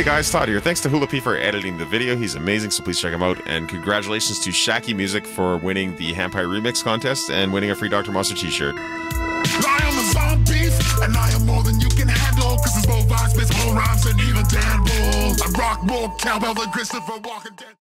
Hey guys, Todd here. Thanks to Hoolopee for editing the video. He's amazing, so please check him out. And congratulations to ShakkyMusic for winning the Hampire Remix Contest and winning a free Dr. Monster t-shirt. Lie on the zombies, and I am more than you can handle, cause it's both eyes, it's more rhymes, and even Dan Bull. I rock more cowbell than Christopher Walken.